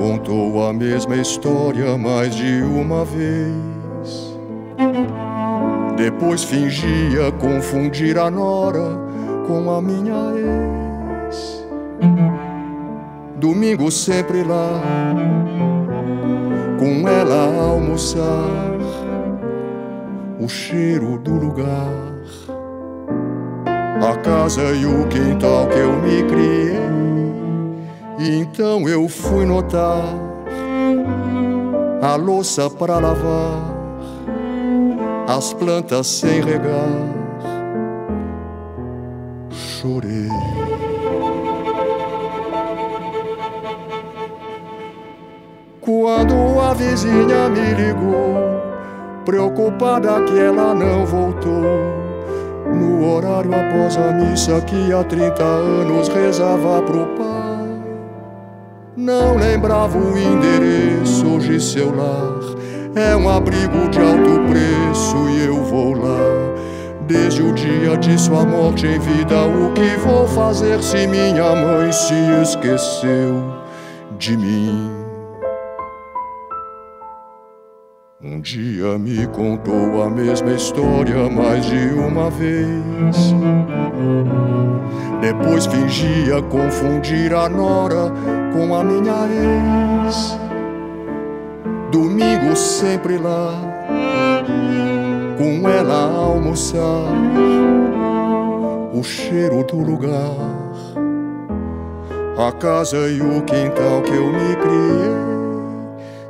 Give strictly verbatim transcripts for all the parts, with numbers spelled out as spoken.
contou a mesma história mais de uma vez. Depois fingia confundir a nora com a minha ex. Domingo sempre lá, com ela a almoçar, o cheiro do lugar, a casa e o quintal que eu me criei. E então eu fui notar a louça para lavar, as plantas sem regar. Chorei. Quando a vizinha me ligou, preocupada que ela não voltou, no horário após a missa que há trinta anos rezava pro pai. Não lembrava o endereço, hoje seu lar é um abrigo de alto preço e eu vou lá. Desde o dia de sua morte em vida, o que vou fazer se minha mãe se esqueceu de mim? Um dia me contou a mesma história mais de uma vez. Depois fingia confundir a nora com a minha ex. Domingo sempre lá, com ela a almoçar, o cheiro do lugar, a casa e o quintal que eu me criei.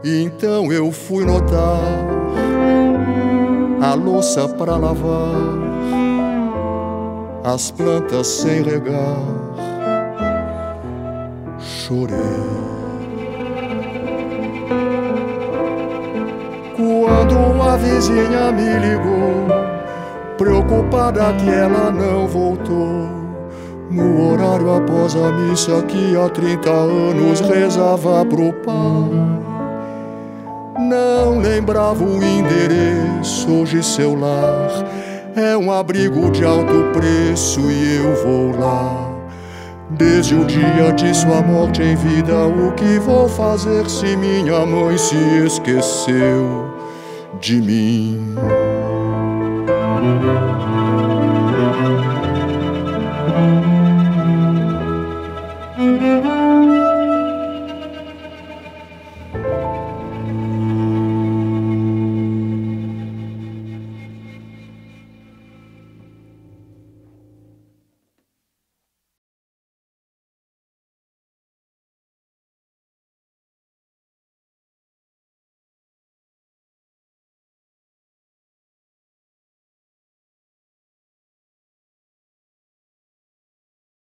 E então eu fui notar a louça para lavar, as plantas sem regar. Chorei. Quando a vizinha me ligou, preocupada que ela não voltou, no horário após a missa que há trinta anos rezava pro pai. Não lembrava o endereço, hoje seu lar é um abrigo de alto preço e eu vou lá. Desde o dia de sua morte em vida, o que vou fazer se minha mãe se esqueceu de mim?